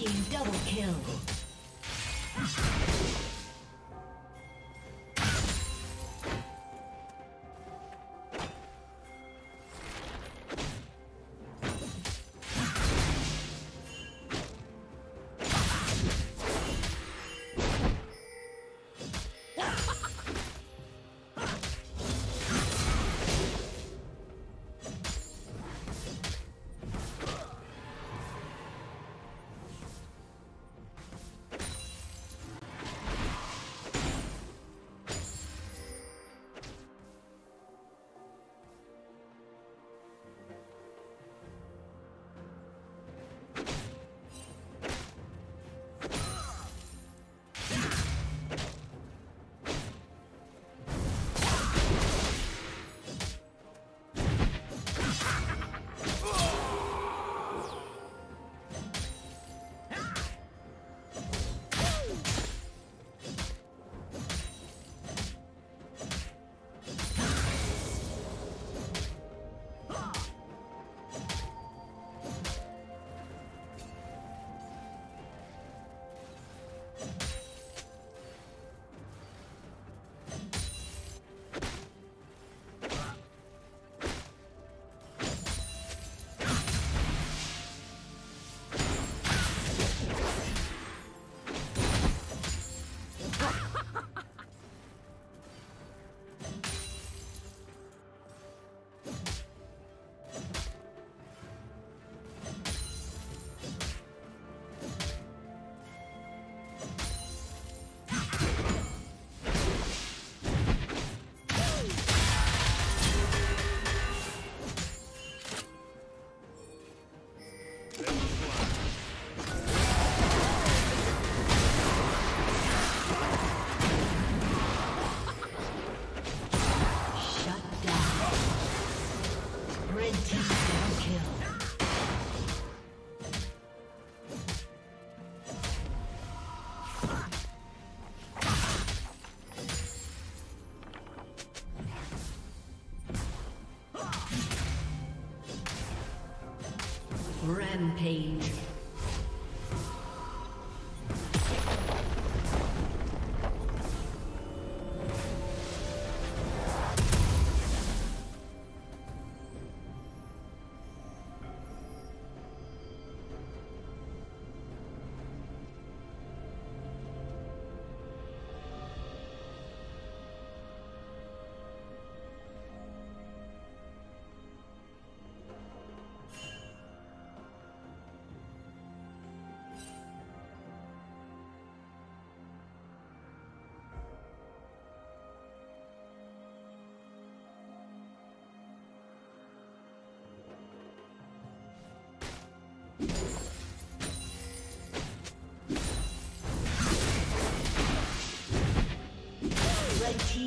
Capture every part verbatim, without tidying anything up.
team double kill. Rampage. He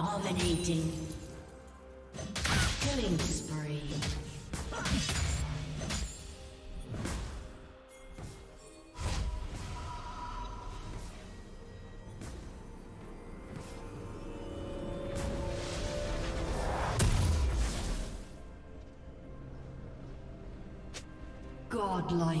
Dominating. Killing spree. Godlike.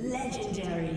Legendary.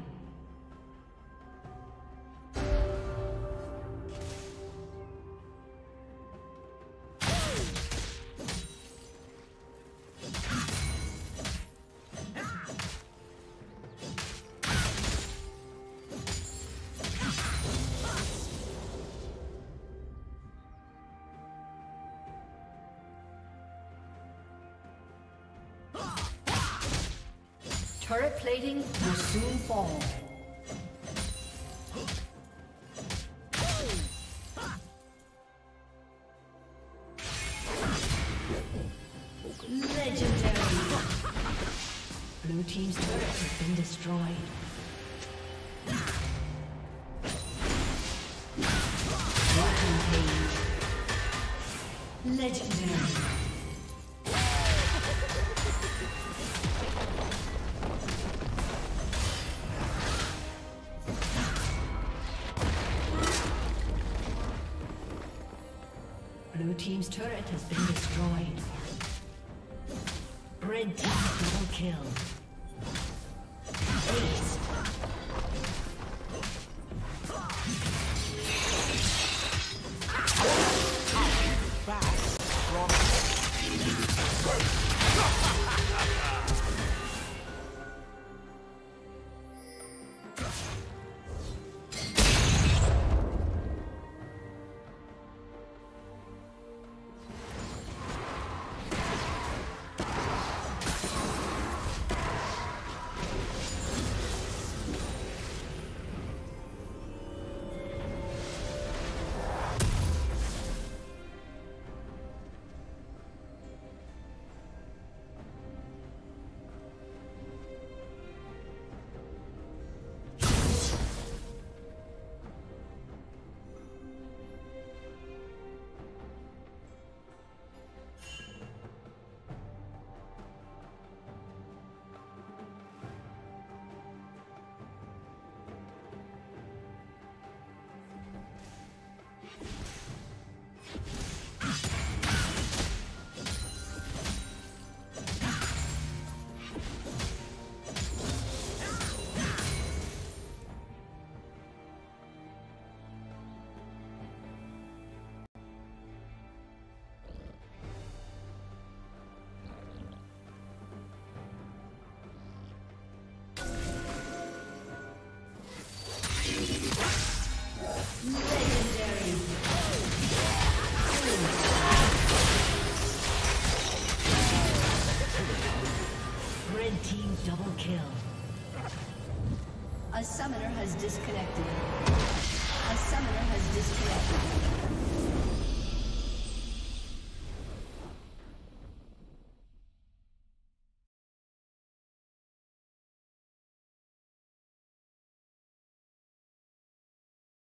Turret plating will soon fall. Legendary. Blue team's turret has been destroyed. Team's turret has been destroyed. Red team double kill. Ace. Red team double kill. A summoner has disconnected. A summoner has disconnected.